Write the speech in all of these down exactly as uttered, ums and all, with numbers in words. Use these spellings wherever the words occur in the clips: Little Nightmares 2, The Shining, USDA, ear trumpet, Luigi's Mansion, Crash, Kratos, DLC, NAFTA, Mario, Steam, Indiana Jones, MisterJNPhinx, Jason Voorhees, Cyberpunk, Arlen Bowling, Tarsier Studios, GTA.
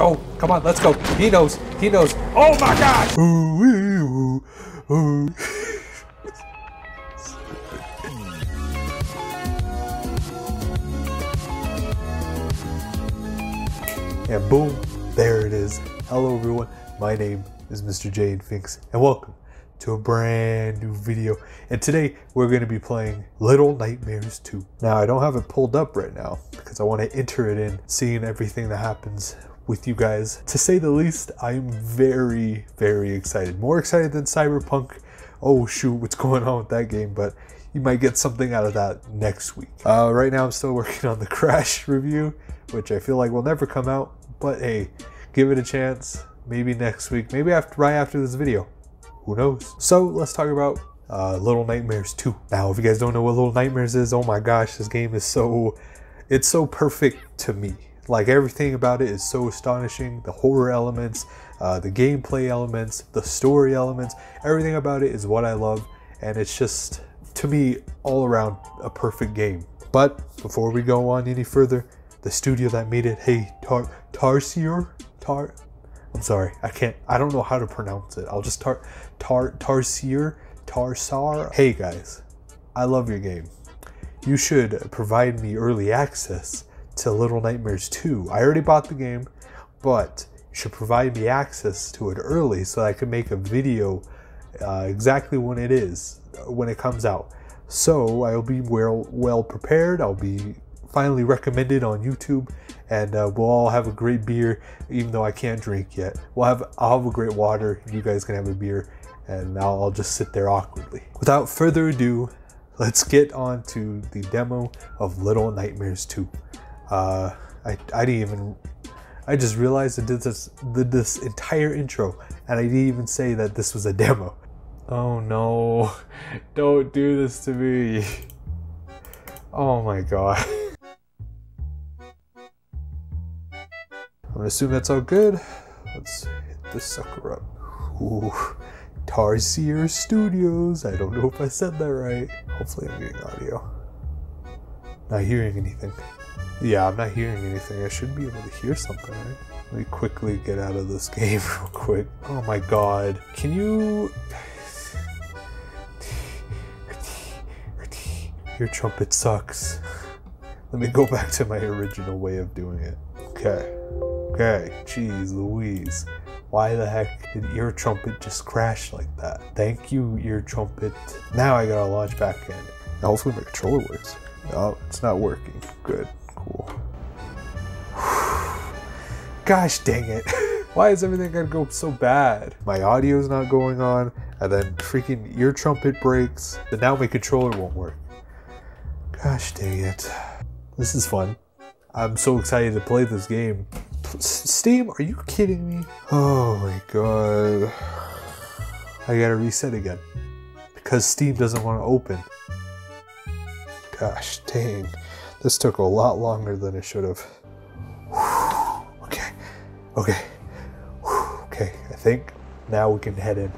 Go. Come on, let's go. He knows. He knows. Oh my gosh! Ooh, ooh, ooh. And boom, there it is. Hello everyone, my name is MisterJNPhinx and welcome to a brand new video. And today we're going to be playing Little Nightmares two. Now I don't have it pulled up right now because I want to enter it in, seeing everything that happens with you guys. To say the least, I'm very, very excited. More excited than Cyberpunk. Oh shoot, what's going on with that game? But you might get something out of that next week. Uh, right now I'm still working on the Crash review, which I feel like will never come out. But hey, give it a chance. Maybe next week, maybe after, right after this video. Who knows? So let's talk about uh, Little Nightmares two. Now, if you guys don't know what Little Nightmares is, oh my gosh, this game is so, it's so perfect to me. Like everything about it is so astonishing. The horror elements, uh, the gameplay elements, the story elements, everything about it is what I love. And it's just, to me, all around a perfect game. But before we go on any further, the studio that made it, hey, Tar Tarsier, Tar, I'm sorry, I can't, I don't know how to pronounce it. I'll just tar, tar, Tarsier, Tarsar. Hey guys, I love your game. You should provide me early access to Little Nightmares two. I already bought the game, but you should provide me access to it early so that I can make a video uh, exactly when it is, when it comes out. So I'll be well, well prepared. I'll be finally recommended on YouTube, and uh, we'll all have a great beer, even though I can't drink yet. We'll have, I'll have a great water, you guys can have a beer, and I'll, I'll just sit there awkwardly. Without further ado, let's get on to the demo of Little Nightmares two. Uh, I, I didn't even, I just realized I did this, did this entire intro, and I didn't even say that this was a demo. Oh no, don't do this to me. Oh my god. I'm gonna assume that's all good. Let's hit this sucker up. Ooh, Tarsier Studios. I don't know if I said that right. Hopefully I'm getting audio. Not hearing anything. Yeah, I'm not hearing anything. I should be able to hear something, right? Let me quickly get out of this game real quick. Oh my god. Can you... Your trumpet sucks. Let me go back to my original way of doing it. Okay. Okay, jeez Louise, why the heck did Ear Trumpet just crash like that? Thank you, Ear Trumpet. Now I gotta launch back in. Now hopefully my controller works. No, it's not working. Good, cool. Gosh dang it. Why is everything gonna go so bad? My audio's not going on, and then freaking Ear Trumpet breaks, and now my controller won't work. Gosh dang it. This is fun. I'm so excited to play this game. Steam, are you kidding me? Oh my god. I gotta reset again because Steam doesn't want to open. Gosh dang. This took a lot longer than it should have. Whew. Okay. Okay. Whew. Okay. I think now we can head in.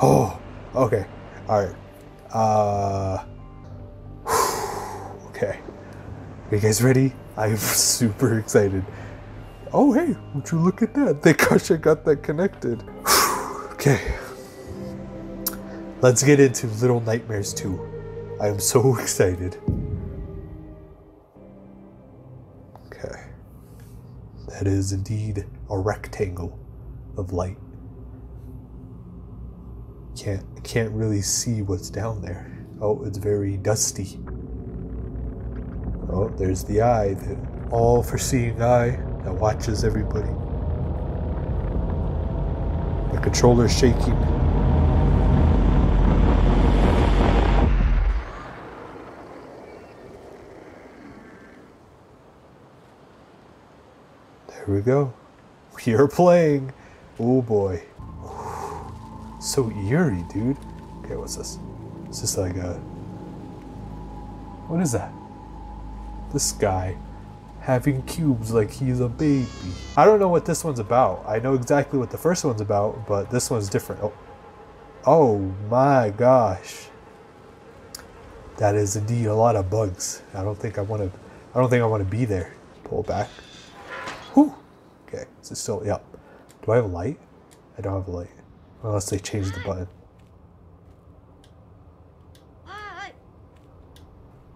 Oh, okay. Alright. Uh. Whew. Okay. Are you guys ready? I'm super excited. Oh hey, would you look at that? Thank gosh I got that connected. Okay. Let's get into Little Nightmares two. I am so excited. Okay. That is indeed a rectangle of light. Can't, can't really see what's down there. Oh, it's very dusty. Oh, there's the eye, the all-foreseeing eye that watches everybody. The controller's shaking. There we go. You're playing. Oh boy. So eerie, dude. Okay, what's this? Is this like a... What is that? This guy having cubes like he's a baby. I don't know what this one's about. I know exactly what the first one's about, but this one's different. Oh, oh my gosh. That is indeed a lot of bugs. I don't think I want to, I don't think I want to be there. Pull back. Is it still? Yeah. Do I have a light? I don't have a light. Unless they change the button.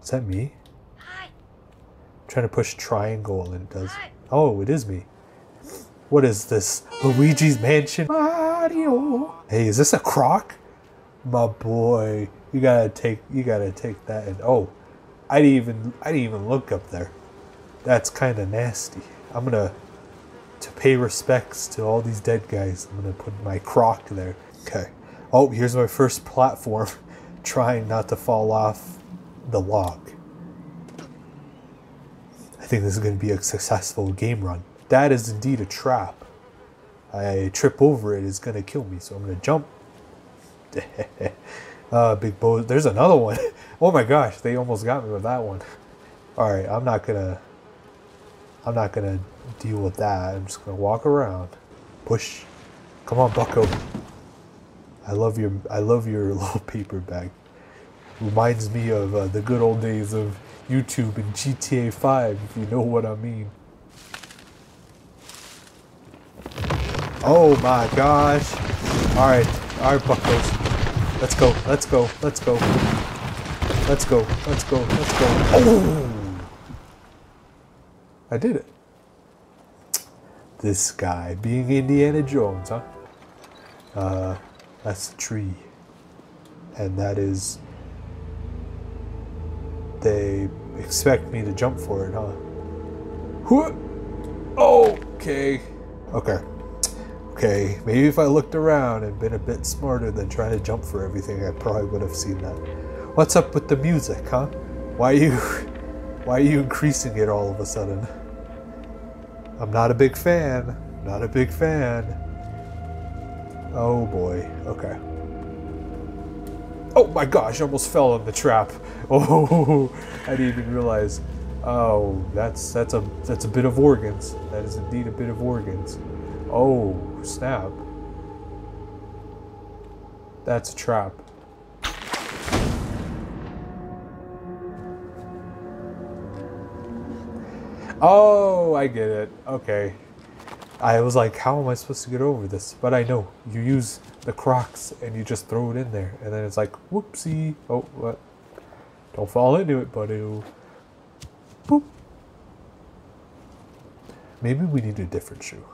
Is that me? I'm trying to push triangle and it does. Oh, it is me. What is this? Luigi's Mansion? Mario. Hey, is this a croc? My boy, you gotta take, you gotta take that. And oh, I didn't even, I didn't even look up there. That's kind of nasty. I'm gonna, to pay respects to all these dead guys, I'm gonna put my croc there. Okay. Oh, here's my first platform. Trying not to fall off the log. I think this is gonna be a successful game run. That is indeed a trap. I trip over it, it's gonna kill me, so I'm gonna jump. uh, big bow. There's another one. Oh my gosh, they almost got me with that one. All right, I'm not gonna. I'm not gonna deal with that. I'm just gonna walk around. Push. Come on, Bucko. I love your. I love your little paper bag. Reminds me of uh, the good old days of YouTube and G T A five, if you know what I mean. Oh my gosh! All right. Alright, Buckos. Let's go, let's go, let's go. Let's go, let's go, let's go. Oh! I did it. This guy being Indiana Jones, huh? Uh, that's the tree. And that is... They expect me to jump for it, huh? Whoa! Okay. Okay. Okay, maybe if I looked around and been a bit smarter than trying to jump for everything, I probably would have seen that. What's up with the music, huh? Why are you, why are you increasing it all of a sudden? I'm not a big fan. Not a big fan. Oh boy. Okay. Oh my gosh! I almost fell in the trap. Oh, I didn't even realize. Oh, that's that's a that's a bit of organs. That is indeed a bit of organs. Oh, snap. That's a trap. Oh, I get it. Okay. I was like, how am I supposed to get over this? But I know. You use the crocs and you just throw it in there. And then it's like, whoopsie. Oh, what? Don't fall into it, buddy. Boop. Maybe we need a different shoe.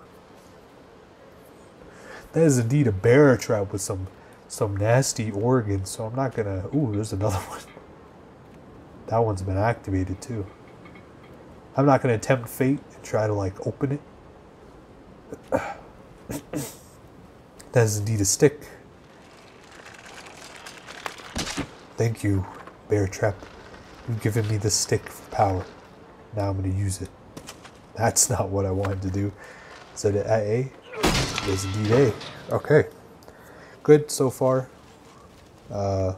That is indeed a bear trap with some some nasty organs, so I'm not gonna... Ooh, there's another one. That one's been activated too. I'm not gonna tempt fate and try to like open it. That is indeed a stick. Thank you, bear trap. You've given me the stick for power. Now I'm gonna use it. That's not what I wanted to do. So did I... There's indeed a. Okay. Good so far. Uh,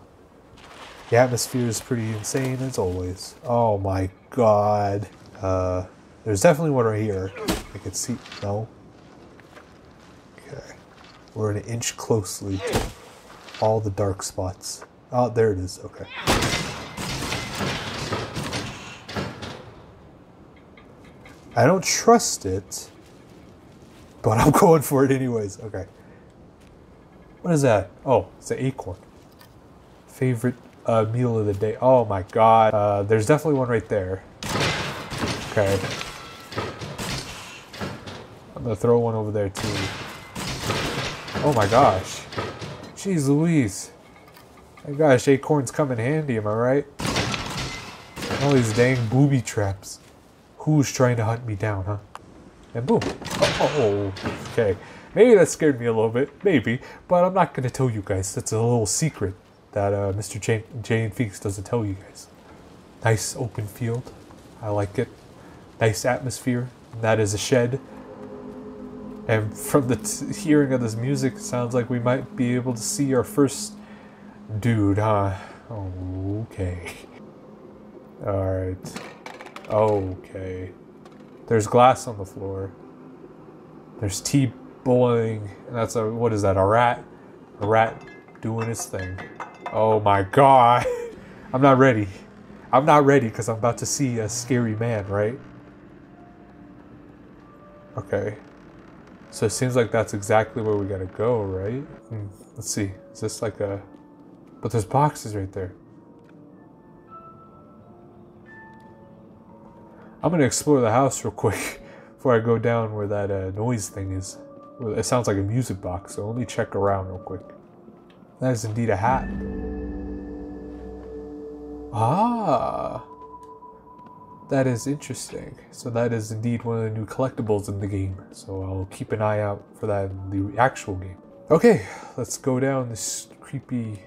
the atmosphere is pretty insane as always. Oh my god. Uh, there's definitely one right here. I can see. No. Okay. We're an inch closely to all the dark spots. Oh, there it is. Okay. I don't trust it. But I'm going for it anyways. Okay. What is that? Oh, it's an acorn. Favorite uh, meal of the day. Oh my god. Uh, there's definitely one right there. Okay. I'm gonna throw one over there too. Oh my gosh. Jeez Louise. My gosh, acorns come in handy, am I right? All these dang booby traps. Who's trying to hunt me down, huh? And boom. Oh, okay. Maybe that scared me a little bit. Maybe. But I'm not going to tell you guys. That's a little secret that uh, MisterJNPhinx doesn't tell you guys. Nice open field. I like it. Nice atmosphere. That is a shed. And from the t hearing of this music, it sounds like we might be able to see our first dude, huh? Okay. Alright. Okay. There's glass on the floor. There's tea boiling. And that's a, what is that, a rat? A rat doing its thing. Oh my god. I'm not ready. I'm not ready because I'm about to see a scary man, right? Okay. So it seems like that's exactly where we gotta go, right? Hmm. Let's see. Is this like a... But there's boxes right there. I'm gonna explore the house real quick before I go down where that uh, noise thing is. It sounds like a music box, so let me check around real quick. That is indeed a hat. Ah! That is interesting. So that is indeed one of the new collectibles in the game. So I'll keep an eye out for that in the actual game. Okay, let's go down this creepy...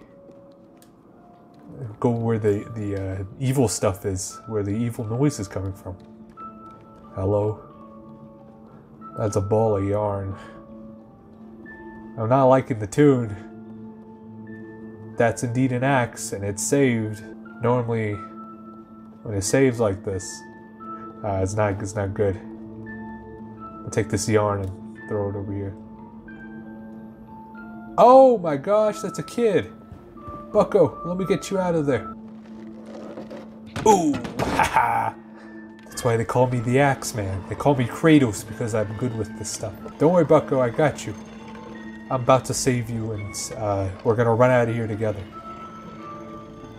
Go where the, the uh, evil stuff is. Where the evil noise is coming from. Hello? That's a ball of yarn. I'm not liking the tune. That's indeed an axe, and it's saved. Normally... When it saves like this, uh, it's not it's not good. I'll take this yarn and throw it over here. Oh my gosh, that's a kid! Bucko, let me get you out of there. Ooh! Haha! That's why they call me the Axe Man. They call me Kratos because I'm good with this stuff. Don't worry, Bucko, I got you. I'm about to save you and uh, we're gonna run out of here together.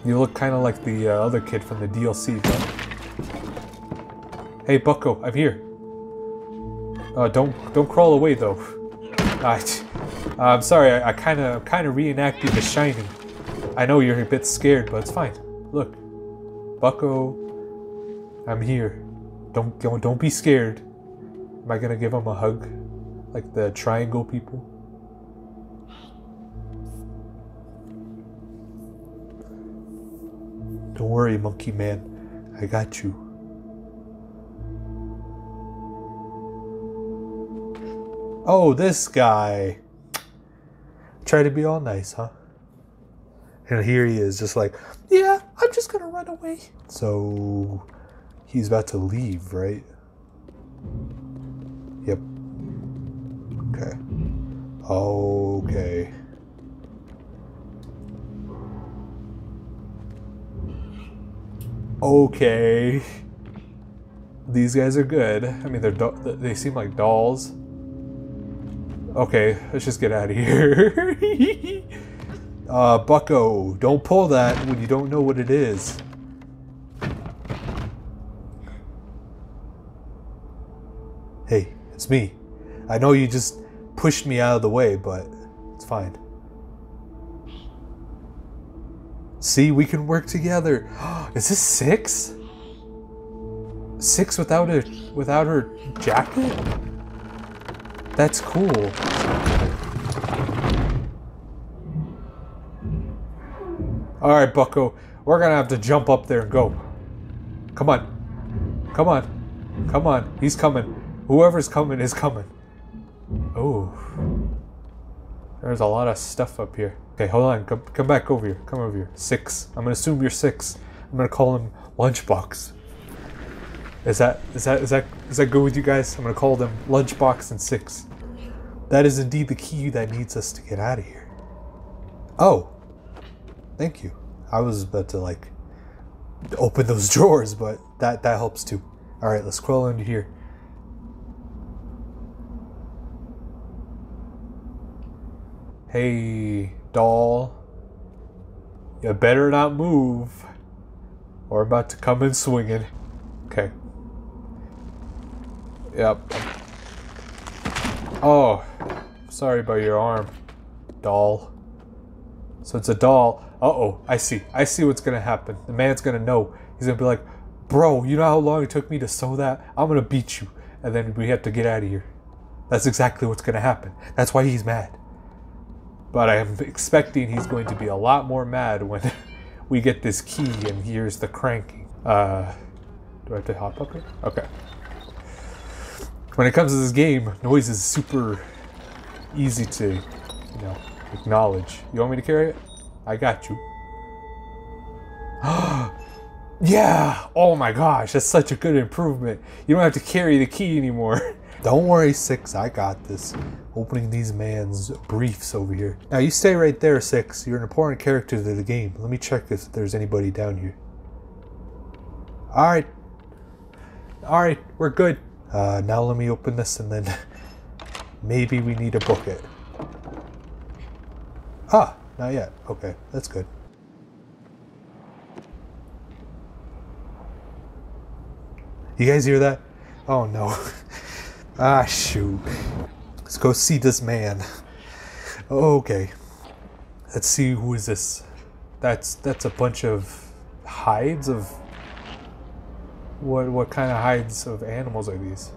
You look kind of like the uh, other kid from the D L C, but... Hey, Bucko, I'm here. Uh, don't don't crawl away, though. I, uh, I'm sorry, I, I kind of kind of reenacted The Shining. I know you're a bit scared, but it's fine. Look, Bucko, I'm here. Don't don't don't be scared. Am I gonna give him a hug, like the triangle people? Don't worry, monkey man. I got you. Oh, this guy. Try to be all nice, huh? And here he is, just like, yeah, I'm just gonna run away. So, he's about to leave, right? Yep. Okay. Okay. Okay, these guys are good. I mean, they're do they seem like dolls. Okay, let's just get out of here. uh, Bucko, don't pull that when you don't know what it is. Hey, it's me. I know you just pushed me out of the way, but it's fine. See, we can work together. Is this six? Six without a without her jacket? That's cool. All right, Bucko, we're gonna have to jump up there and go. Come on, come on, come on. He's coming. Whoever's coming is coming. Oh, there's a lot of stuff up here. Okay, hold on. Come, come back over here. Come over here. Six. I'm gonna assume you're six. I'm gonna call him Lunchbox. Is that is that is that is that good with you guys? I'm gonna call them Lunchbox and Six. That is indeed the key that needs us to get out of here. Oh, thank you. I was about to like open those drawers, but that that helps too. All right, let's crawl into here. Hey. Doll, you better not move or I'm about to come in swinging. Okay. Yep. Oh, sorry about your arm, doll. So it's a doll. Uh-oh, I see. I see what's gonna happen. The man's gonna know. He's gonna be like, bro, you know how long it took me to sew that? I'm gonna beat you. And then we have to get out of here. That's exactly what's gonna happen. That's why he's mad. But I am expecting he's going to be a lot more mad when we get this key and here's the cranking. Uh, do I have to hop up here? Okay. When it comes to this game, noise is super easy to, you know, acknowledge. You want me to carry it? I got you. Yeah! Oh my gosh, that's such a good improvement. You don't have to carry the key anymore. Don't worry, Six, I got this. Opening these man's briefs over here. Now you stay right there, Six. You're an important character to the game. Let me check if there's anybody down here. Alright. Alright, we're good. Uh, now let me open this and then Maybe we need a bucket. Ah, not yet. Okay, that's good. You guys hear that? Oh no. Ah, shoot. Let's go see this man. Okay. Let's see, who is this? That's that's a bunch of hides of... What, what kind of hides of animals are these?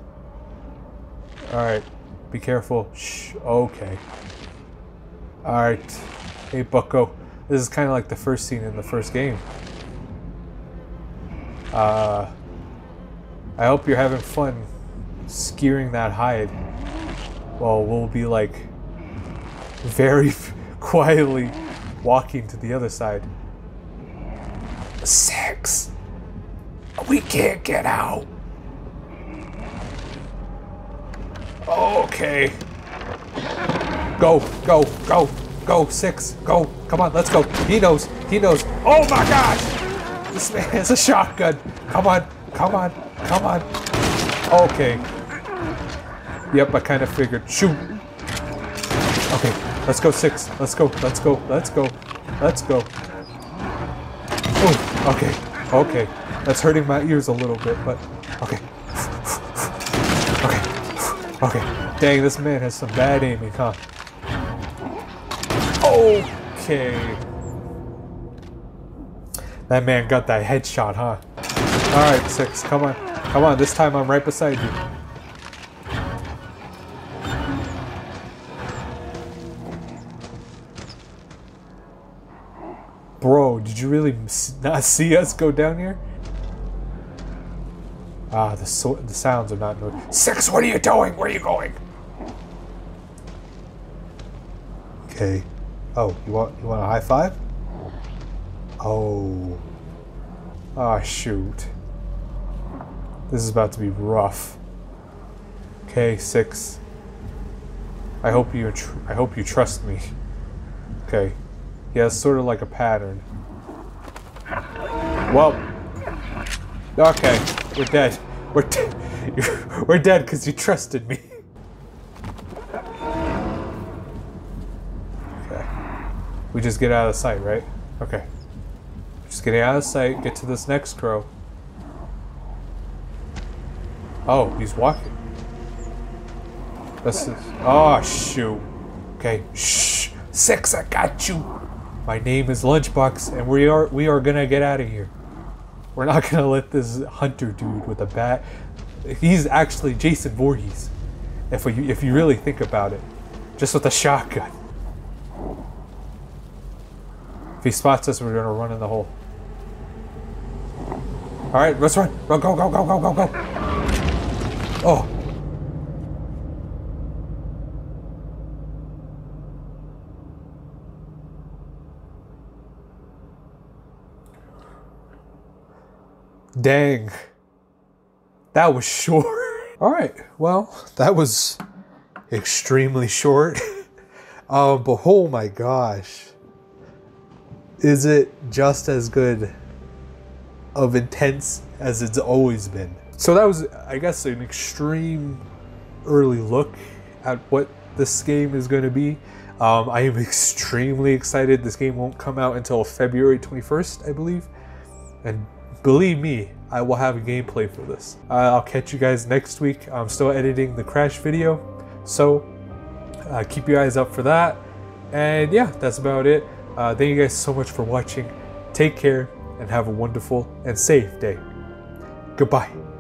Alright. Be careful. Shh. Okay. Alright. Hey, bucko. This is kind of like the first scene in the first game. Uh... I hope you're having fun skewering that hide. Well, we'll be like very quietly walking to the other side. Six! We can't get out! Okay. Go, go, go, go, Six, go. Come on, let's go. He knows, he knows. Oh my gosh! This man has a shotgun. Come on, come on, come on. Okay. Yep, I kind of figured. Shoot. Okay, let's go, Six. Let's go, let's go, let's go, let's go. Oh, okay, okay. That's hurting my ears a little bit, but okay. Okay. Okay. Dang, this man has some bad aiming, huh? Okay. That man got that headshot, huh? Alright, Six, come on. Come on, this time I'm right beside you. Bro, did you really not see us go down here? Ah, the, so the sounds are not moving. Six, what are you doing? Where are you going? Okay. Oh, you want you want a high five? Oh. Ah, oh, shoot. This is about to be rough. Okay, Six. I hope you tr I hope you trust me. Okay. Yeah, it's sort of like a pattern. Well. Okay. We're dead. We're de we're dead because you trusted me. Okay. We just get out of sight, right? Okay. Just getting out of sight. Get to this next crow. Oh, he's walking. This is. Oh shoot. Okay. Shh. Six, I got you. My name is Lunchbox, and we are we are gonna get out of here. We're not gonna let this hunter dude with a bat. He's actually Jason Voorhees, if we, if you really think about it, just with a shotgun. If he spots us, we're gonna run in the hole. All right, let's run, run, go, go, go, go, go, go. Oh. Dang. That was short. Alright, well, that was extremely short. um, but oh my gosh. Is it just as good of intense as it's always been? So that was, I guess, an extreme early look at what this game is going to be. Um, I am extremely excited. This game won't come out until February twenty-first, I believe. And believe me, I will have a gameplay for this. Uh, I'll catch you guys next week. I'm still editing the Crash video, so uh, keep your eyes up for that. And yeah, that's about it. Uh, thank you guys so much for watching. Take care and have a wonderful and safe day. Goodbye.